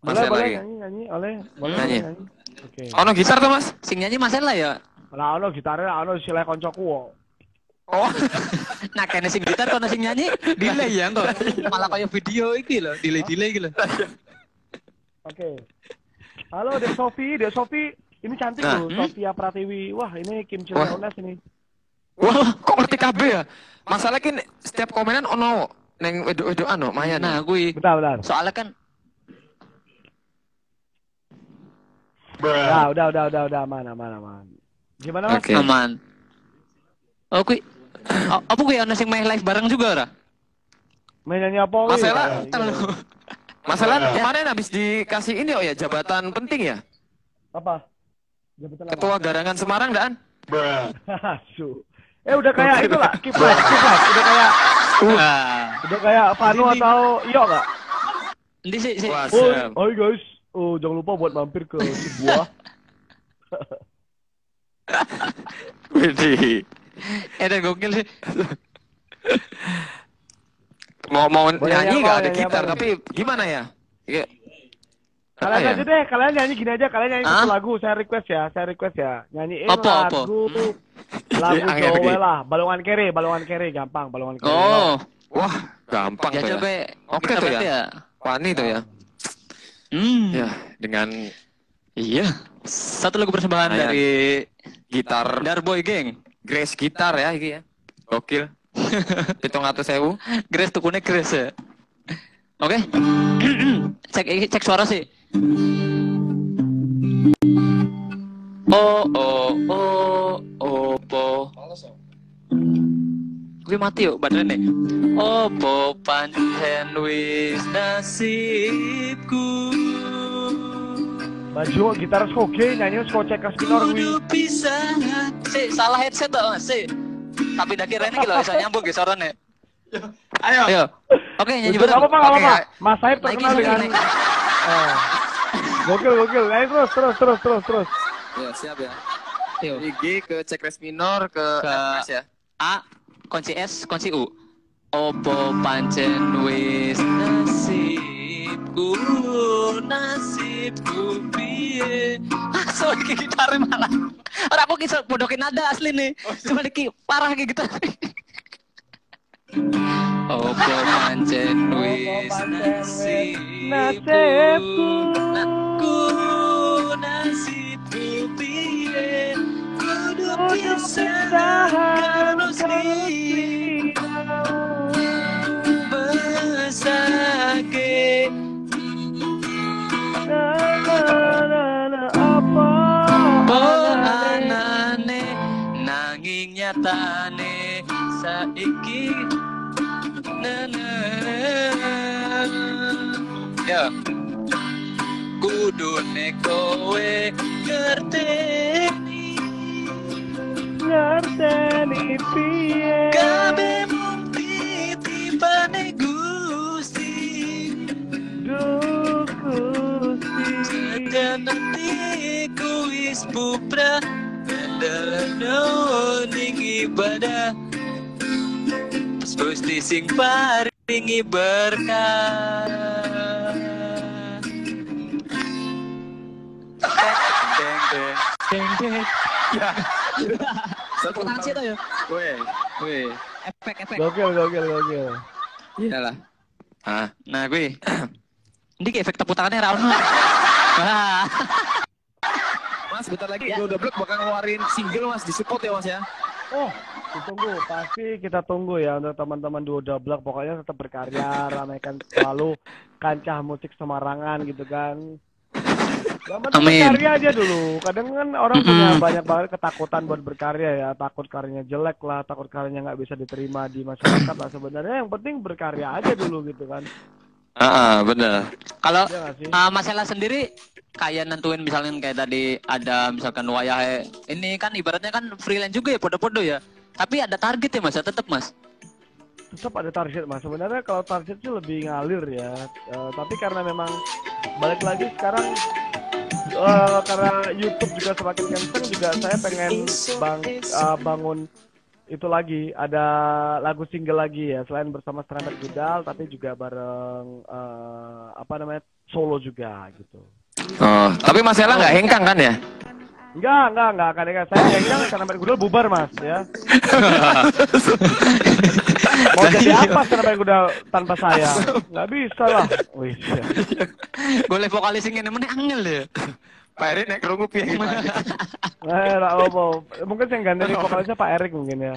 Mas boleh, boleh nyanyi, nyanyi, oleh, boleh nyanyi. nyanyi. Oke. Okay. Ono gitar tuh, Mas? Sing nyanyi Mas Hendra ya? Lah ono gitarnya, ono sileh koncoku kok. Oh, nah kene sing gitar kono sing nyanyi delay ya to. Malah kaya video iki lho, delay-delay iki lho. Oke. Halo, Dek Sofi, Dek Sofi, ini cantik nah, loh, hmm? Sofia Pratiwi. Wah, ini Kim Chil Yones ini. Wah, kok ngerti K B ya? Masalah kan setiap komenan ono neng wedo-wedoan no, mayan. Nah, gue. Bentar, bentar. Soalnya kan nah, udah, udah, udah, udah, aman, aman, aman. Gimana, Mas? Okay. Aman. Oh, kui. Oh, apa kui ono sing main live bareng juga ora? Mainannya apa kui? Masalah terlalu. Masalah kemarin habis dikasih ini oh ya jabatan penting ya? Apa? Jabatan Ketua apa? Garangan Semarang daan? Bro. Eh udah kayak itu lah, kipas, kipas, udah kayak uh, udah kayak Panu atau Iyo enggak? Ini sih sih. Oh, hai guys. Oh, jangan lupa buat mampir ke sebuah. Widih. Edan gokil sih. Mau mau nyanyi enggak ada gitar tapi gimana ya? Kalian aja deh, kalian nyanyi gini aja, kalian nyanyi lagu, saya request ya, saya request ya. Nyanyiin lagu lagu Jawa lah, Balongan Kere, Balongan Kere gampang, Balongan Kere. Oh. Wah, gampang tuh ya. Oke tuh ya. Wani tuh ya. Hmm. Ya, dengan iya, satu lagu persembahan nah, dari gitar Darboy Gang, Grace Gitar ya iki ya. Gokil. tujuh ratus ribu. Grace tukune Grace ya. Oke. Okay. cek cek suara sih. Oh oh oh opo. Kuwi mati yo badan nih. Opo pancen wis nasibku. Baju gitaris koge nyanyi kok cek kas minor kuwi. Si salah headset to, si. Tapi dakirane iki lho iso nyambung ge sorone. Ayo. Ayo. Oke, nyanyi bareng. Apa-apa, okay, apa-apa. Mas Saif terkenal dengan eh. Gokil, gokil. Ayo terus, terus, terus, terus, terus. Ya, siap ya. Ayo. G ke cek res minor ke, ke F ya. A kunci S, kunci U. Opo pancen wis nasibku, nasibku piye. Asal iki gitar malah. Ora aku ki bodokin nada asli nih. Cuma iki parah iki gitar. Opo pancen wis nasibku, nasibku, nasibku piye. Kudu pisah karo sing besake. Apa anane nanging nyatane saiki. Ya kudune kowe ngerteni ngerteni piye kabeh mung titipane Gusti Duh Gusti jenenge kuwi sepupra dalan ning ibadah Gusti sing paringi berkah. Deng deng deng deng. Ya. Seputar sih ya. Woi, woi. Efek efek. Gokil gokil gokil. Iyalah. Ah, nah gue. Ini kayak efek tepuk tangannya Rauno. Mas, bentar lagi Duo Dableg bakal ngeluarin single Mas, disupport ya Mas ya. Oh, ditunggu, pasti kita tunggu ya untuk teman-teman Duo Dableg. Pokoknya tetap berkarya, ramaikan selalu kancah musik Semarangan gitu kan. Yang penting berkarya aja dulu. Kadang kan orang mm-hmm. punya banyak banget ketakutan buat berkarya ya. Takut karyanya jelek lah, takut karyanya nggak bisa diterima di masyarakat lah. Sebenarnya yang penting berkarya aja dulu gitu kan. Ah, uh-uh, bener. Kalau ya, uh, masalah sendiri kayak nentuin misalnya kayak tadi ada misalkan wayah ini kan ibaratnya kan freelance juga ya podo-podo ya. Tapi ada target ya Mas, ya tetap Mas. Tetap ada target Mas. Sebenarnya kalau target itu lebih ngalir ya. Uh, tapi karena memang balik lagi sekarang uh, karena YouTube juga semakin kenceng juga saya pengen bang uh, bangun itu lagi ada lagu single lagi ya selain bersama Serempet Gudal tapi juga bareng uh, apa namanya solo juga gitu. Oh, tapi Mas Ella nggak hengkang kan ya? Enggak, enggak, enggak akan hengkang. Saya hengkang Serempet Gudal bubar Mas ya. Mau jadi apa Serempet Gudal tanpa saya? Nggak bisa lah. Wih. Golek vokalis sing ngene meneh angel ya. Pak Erick naik kerungu piye gimana? Eh, lah opo. Mungkin yang ganti vokalisnya Pak Erick mungkin ya.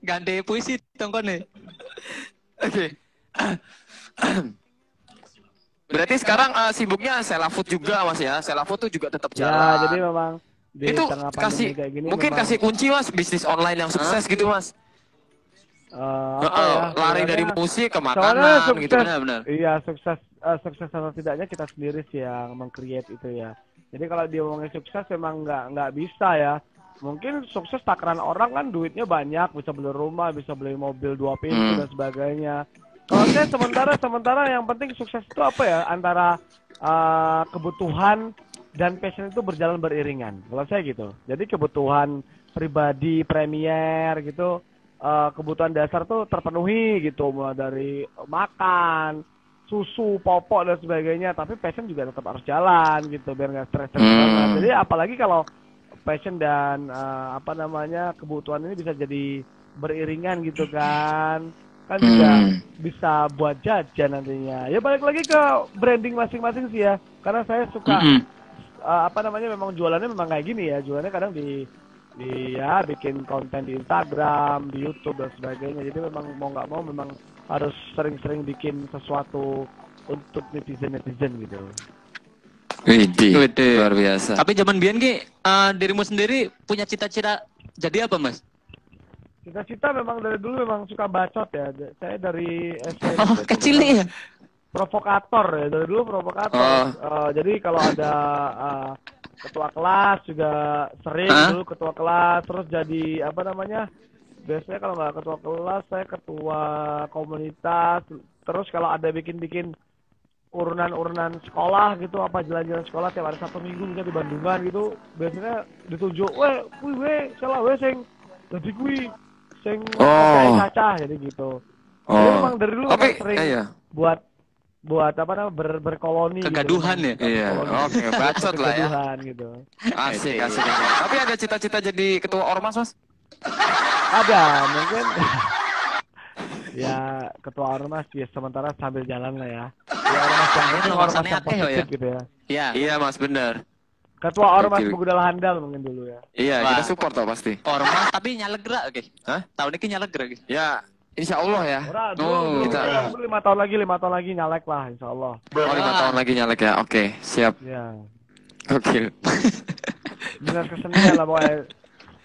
Ganti puisi tongkone. Oke. Berarti sekarang uh, sibuknya Selafood juga Mas ya. Selafood tuh juga tetap jalan. Ya, jadi memang itu kasih gini, mungkin memang... kasih kunci Mas bisnis online yang sukses huh? gitu Mas. Uh, oh, ya, lari dari musik ke makanan sukses, gitu benar-benar. Iya, sukses uh, sukses atau tidaknya kita sendiri sih yang meng-create itu ya. Jadi kalau dia ngomongin sukses memang nggak nggak bisa ya. Mungkin sukses takaran orang kan duitnya banyak, bisa beli rumah, bisa beli mobil dua pintu hmm. dan sebagainya. Kalau saya sementara sementara yang penting sukses itu apa ya? Antara uh, kebutuhan dan passion itu berjalan beriringan. Kalau saya gitu. Jadi kebutuhan pribadi, premier gitu. Uh, kebutuhan dasar tuh terpenuhi gitu, mulai dari makan, susu, popok dan sebagainya. Tapi passion juga tetap harus jalan gitu, biar nggak stres. Jadi apalagi kalau passion dan uh, apa namanya kebutuhan ini bisa jadi beriringan gitu kan, kan juga bisa buat jajan nantinya. Ya balik lagi ke branding masing-masing sih ya, karena saya suka uh, apa namanya memang jualannya memang kayak gini ya, jualannya kadang di Iya, bikin konten di Instagram, di YouTube dan sebagainya. Jadi memang mau nggak mau memang harus sering-sering bikin sesuatu untuk netizen-netizen gitu. Widih, luar biasa. Tapi zaman biyen ki uh, dirimu sendiri punya cita-cita jadi apa, Mas? Cita-cita memang dari dulu memang suka bacot ya. Saya dari S M P. Oh, kecil ya. Provokator ya, dari dulu provokator. Oh. Uh, jadi kalau ada uh, ketua kelas juga sering huh? dulu ketua kelas, terus jadi apa namanya biasanya kalau nggak ketua kelas saya ketua komunitas, terus kalau ada bikin-bikin urunan-urunan sekolah gitu apa jalan-jalan sekolah tiap hari Sabtu Minggu misalnya di Bandungan gitu biasanya ditunjuk weh kui weh salah weh sing jadi kui sing oh. cacah jadi gitu oh. jadi memang dari dulu okay. sering eh, iya. buat buat apa namanya ber berkoloni kegaduhan gitu, ya kan? Iya oke okay, bacot lah ya gitu. asik asik Tapi ada cita-cita jadi ketua ormas Mas? Ada mungkin ya ketua ormas ya sementara sambil jalan lah ya, ya ormas yang ini ormas yang positif ya? Gitu ya iya iya Mas bener ketua ormas Begudal handal mungkin dulu ya iya Wah. Kita support tau pasti ormas tapi nyalegra oke okay. Hah? Tahun ini nyalegra oke okay. ya Insya Allah ya. Ora, dulu, oh, dulu, kita lima tahun lagi, lima tahun lagi nyalek lah, Insya Allah. Oh, lima tahun lagi nyalek ya, oke, okay, siap. Ya. Oke. Okay. Benar kesenian lah pokoknya.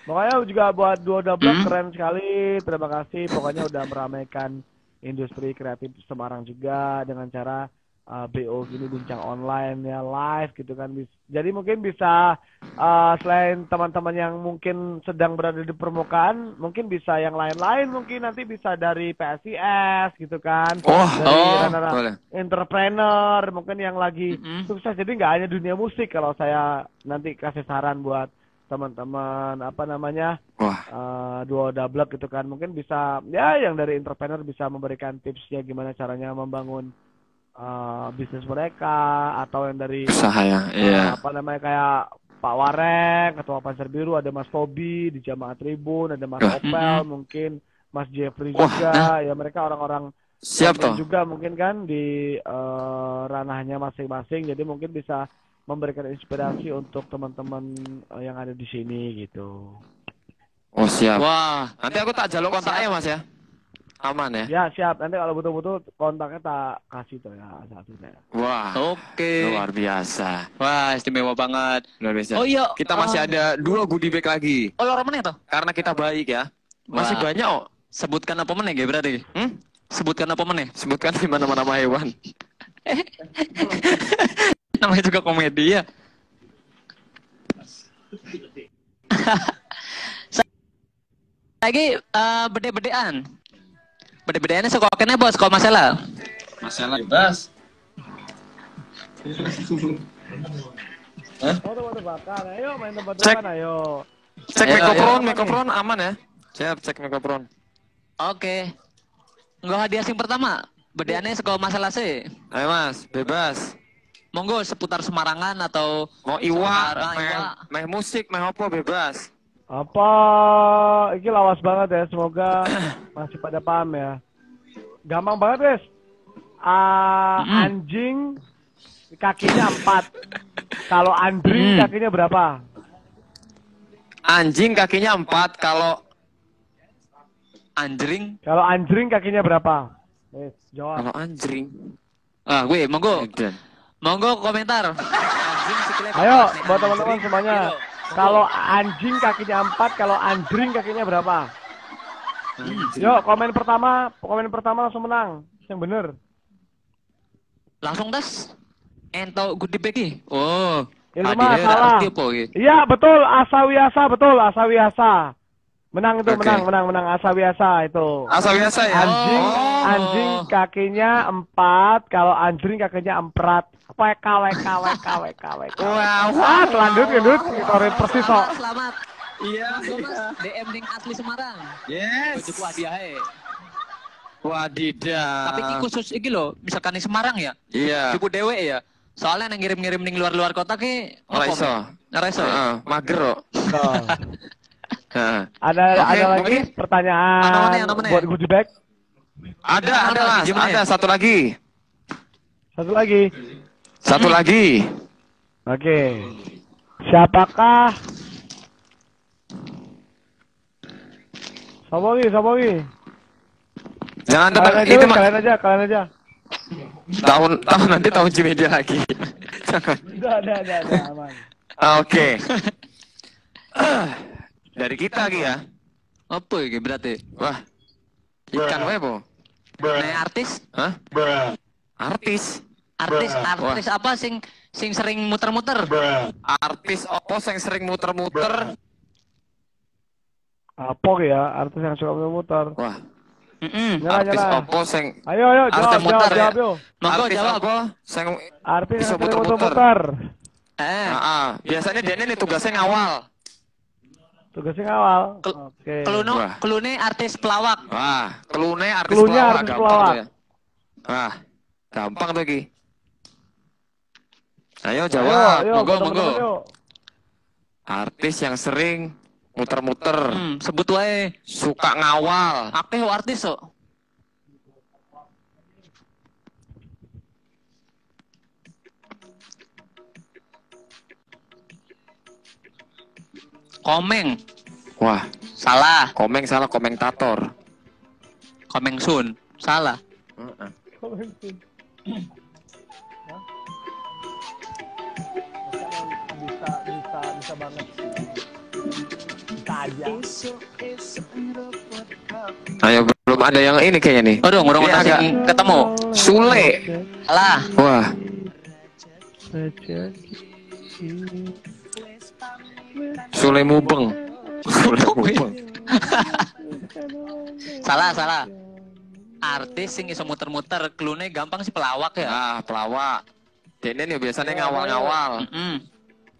Pokoknya juga buat Duo Dableg hmm? keren sekali. Terima kasih, pokoknya udah meramaikan industri kreatif Semarang juga dengan cara uh, B O gini bincang online ya live gitu kan. Jadi mungkin bisa uh, selain teman-teman yang mungkin sedang berada di permukaan, mungkin bisa yang lain-lain mungkin nanti bisa dari P S I S gitu kan. Oh, dari oh, entrepreneur mungkin yang lagi mm-hmm. sukses. Jadi nggak hanya dunia musik kalau saya nanti kasih saran buat teman-teman apa namanya uh, Duo Dableg gitu kan. Mungkin bisa ya yang dari entrepreneur bisa memberikan tipsnya gimana caranya membangun Uh, bisnis mereka atau yang dari usaha ya, uh, yeah. apa namanya kayak Pak Wareng, Ketua Pancer Biru, ada Mas Tobi di Jamaah Tribun, ada Mas Opel, uh, mungkin Mas Jeffrey uh, juga, uh, ya mereka orang-orang siap toh juga mungkin kan di uh, ranahnya masing-masing, jadi mungkin bisa memberikan inspirasi untuk teman-teman yang ada di sini gitu. Oh siap. Wah, nanti aku tak jaluk kontaknya Mas ya. Aman ya? Ya siap, nanti kalau butuh-butuh kontaknya tak kasih tuh ya saat ini. Wah, oke okay. Luar biasa. Wah, istimewa banget. Luar biasa. Oh iya, kita masih uh, ada dua goodie bag lagi. Oh loro meneh toh? Karena kita baik ya. Masih Wah. Banyak oh. Sebutkan apa meneh ya berarti? Hmm? Sebutkan apa meneh? Sebutkan gimana nama hewan. Namanya juga komedi ya. Lagi uh, bede-bedean. Beda-bedanya sekolah kene bos, kalau masalah masalah bebas. Hah? Ayo main tempat-tempat ayo. Cek mikrofon, mikrofon aman ya? Siap, cek mikrofon. Oke. Enggak hadiah sing pertama. Bedanya sekolah masalah sih. Ayo Mas, bebas. Monggo seputar Semarangan atau mau iwak, meh musik, meh opo bebas. Apa ini lawas banget ya, semoga masih pada paham ya. Gampang banget guys. Uh, anjing Kakinya empat. Kalau Andri hmm. kakinya berapa? Anjing kakinya empat. Kalau anjring? Kalau anjring kakinya berapa? Eh, jawab. Kalau anjring. Ah, gue monggo. Monggo komentar. Ayo, buat teman-teman semuanya. Kalau anjing kakinya empat, kalau anjring kakinya berapa? Anjing. Yo, komen pertama, komen pertama langsung menang. Yang bener. Langsung tes. Entau gede beki. Oh. Irma salah. Iya, betul. Asawiasa betul, asawiasa. Menang itu, okay. menang, menang, menang. Asawiasa itu. Asawiasa ya. Anjing, oh. anjing kakinya empat. Kalau anjing kakinya emperat. W K, W K, W K, W K, W K. Wah, wah, lanjut, lanjut. Kita persis kok. Selamat. Iya. D M ding asli Semarang. Yes. Bujuk hadiah. Wadidah. Tapi khusus iki loh, misalkan di Semarang ya. Iya. Cukup dewe ya. Soalnya yang ngirim-ngirim ning luar-luar kota ki ora iso. Ora iso. Heeh, mager kok. Ada ada lagi pertanyaan buat Gudibek? Ada, ada lah. Ada satu lagi. Satu lagi. Satu lagi. Oke. Siapakah? Sapa iki? Sapa iki? Jangan tebak itu mah. Kalian aja, kalian aja. Tahun tahun nanti tahun Gmedia lagi. Jangan. Udah, udah, udah, udah aman. Oke. Dari kita lagi ya. Apa iki berarti? Wah. Ikan wae po. Nek artis? Hah? Artis. Artis artis apa sing sing sering muter-muter? Artis opo sing sering muter-muter? Apa ya? Artis yang suka muter-muter. Wah. Mm-mm. Nyala, artis nyala. Opo seng ayo ayo jawab muter, jawab yo ya? Artis jawab. Opo seng artis yang muter-muter eh nah, ah. biasanya dia ini tugasnya ngawal tugasnya ngawal Kel okay. Keluno kelune artis pelawak. Wah kelune artis Kelunya pelawak artis gampang pelawak. Ya. Wah gampang tuh Ki, ayo jawab monggo monggo artis yang sering muter-muter. Hmm, sebut wae. Suka ngawal. Akeh artis kok. Komeng. Wah, salah. Komeng salah, komentator. Komeng Sun, salah. Heeh. Komeng Sun. Bisa bisa bisa banget. Ayo belum ada yang ini kayaknya nih. Aduh, ngurung agak ketemu. Sule. Alah. Wah. Sule mubeng. Sule mubeng. Salah, salah. Artis sing iso muter-muter, klune gampang sih pelawak ya. Ah, pelawak. Dene nih biasanya ngawal-ngawal. Heeh.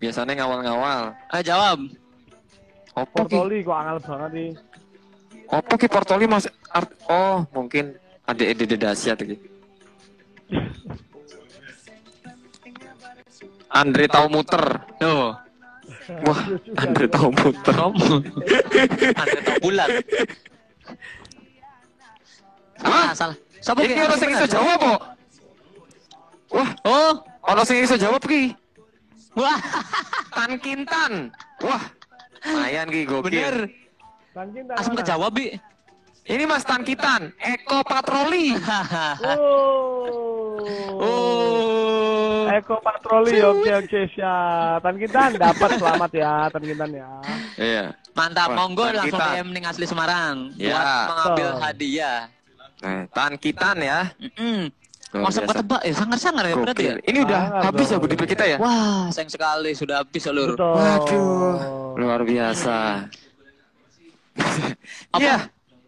Biasanya ngawal-ngawal. Ayo jawab. Opo Patroli kok angal banget nih. Opo ki Patroli Mas Art. Oh, mungkin ada ide dahsyat iki. Andre tahu muter. Yo. Wah, Andre tahu muter. Andre tahu bulat. Salah, salah. Sopo ki ono sing iso jawab kok? Wah, oh, ono sing iso jawab ki. Wah, Tan Kitan. Wah. Mayan Ki gokil. Bener. Asam kejawab Bi. Ini Mas Tan Kitan, Eko Patroli. Oh. Oh. Eko Patroli oke oke siap. Tan Kitan dapat selamat ya, Tan Kitan ya. Iya. Mantap. Monggo langsung D M ning Asli Semarang ya. Buat mengambil so. hadiah. Nah, Tan Kitan ya. Heeh. Masuk ketebak ya, sangar-sangar ya berarti ya. Ini udah ah, habis ya budibek kita ya. Wah, sayang sekali sudah habis lur. Waduh. Luar biasa. Apa? Ya,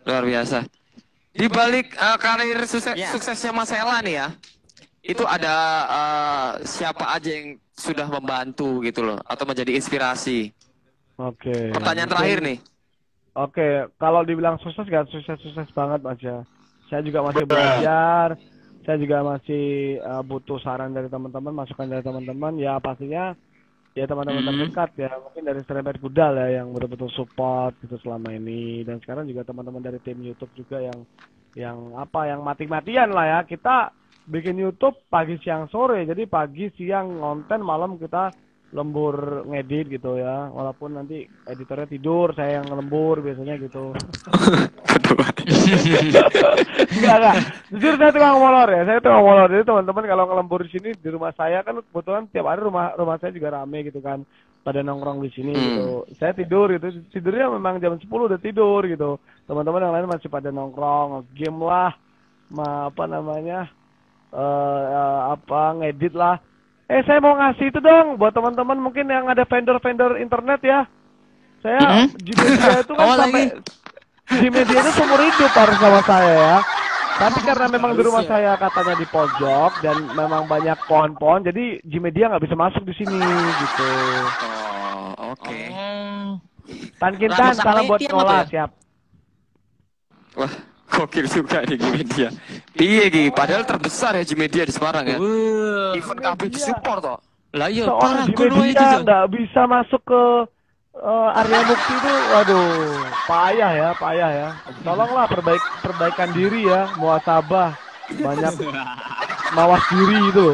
luar biasa. Di balik uh, karir sukses, yeah. suksesnya Mas Ella nih ya, itu ada uh, siapa aja yang sudah membantu gitu loh, atau menjadi inspirasi. Oke. Okay. Pertanyaan terakhir nih. Oke, okay. Kalau dibilang sukses gak sukses-sukses banget Mas ya. Saya juga masih belajar, saya juga masih uh, butuh saran dari teman-teman, masukan dari teman-teman. Ya pastinya. Ya teman-teman terdekat ya, mungkin dari Serempet Gudal ya yang betul-betul support gitu selama ini, dan sekarang juga teman-teman dari tim YouTube juga yang yang apa yang mati-matian lah ya. Kita bikin YouTube pagi siang sore, jadi pagi siang konten, malam kita lembur ngedit gitu ya, walaupun nanti editornya tidur, saya yang lembur biasanya gitu. Enggak, enggak. Jujur saya tukang molor ya, saya tukang molor. Jadi teman-teman kalau ngelembur di sini di rumah saya kan kebetulan tiap hari rumah rumah saya juga rame gitu kan, pada nongkrong di sini gitu. Saya tidur gitu, tidurnya memang jam sepuluh udah tidur gitu. Teman-teman yang lain masih pada nongkrong, game lah, ma apa namanya, uh, uh, apa ngedit lah. Eh, saya mau ngasih itu dong buat teman-teman mungkin yang ada vendor-vendor internet ya. Saya Gmedia itu kan oh, sampai Gmedia itu seumur hidup harus sama saya ya. Tapi karena memang di rumah saya katanya di pojok dan memang banyak pohon-pohon, jadi Gmedia nggak bisa masuk di sini gitu. Oh, oke. Okay. Tan Kitan, salam buat sekolah, siap. Wah, kokir juga nih Gmedia. Piye iki, padahal terbesar ya Gmedia di Semarang ya. Wuh, event kabeh disupport toh. Lah iya, orang Gmedia enggak bisa masuk ke uh, area bukti itu. Waduh, payah ya, payah ya. Tolonglah perbaik perbaikan diri ya, muasabah. Banyak mawas diri itu.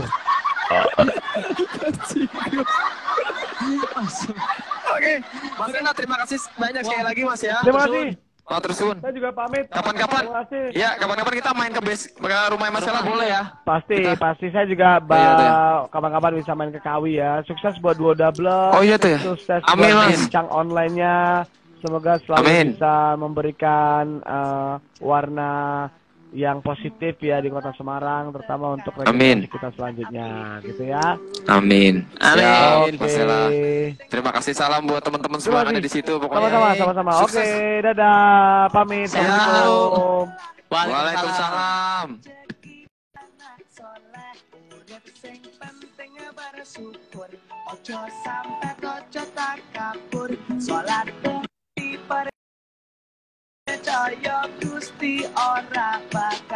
Oke, Mas Hendra, terima kasih banyak sekali lagi Mas ya. Terima kasih. Oh, terus pun. Saya juga pamit. Kapan-kapan? Iya, kapan-kapan kita main ke base, ke rumah Mas Hendra boleh ya? Pasti, kita... pasti saya juga kapan-kapan bisa main ke Kawi ya. Sukses buat Duo Dableg. Oh iya tuh ya. Sukses Amin, buat Bincang Online-nya. Semoga selalu Amin. Bisa memberikan uh, warna yang positif ya di Kota Semarang, terutama untuk regenerasi kita selanjutnya gitu ya. Amin. Amin. Ya, okay. Terima kasih, salam buat teman-teman semua yang ada di situ pokoknya. Sama-sama, sama-sama. Oke, okay, dadah, pamit. Assalamualaikum. Waalaikumsalam. Waalaikumsalam. Yo Gusti ora bakal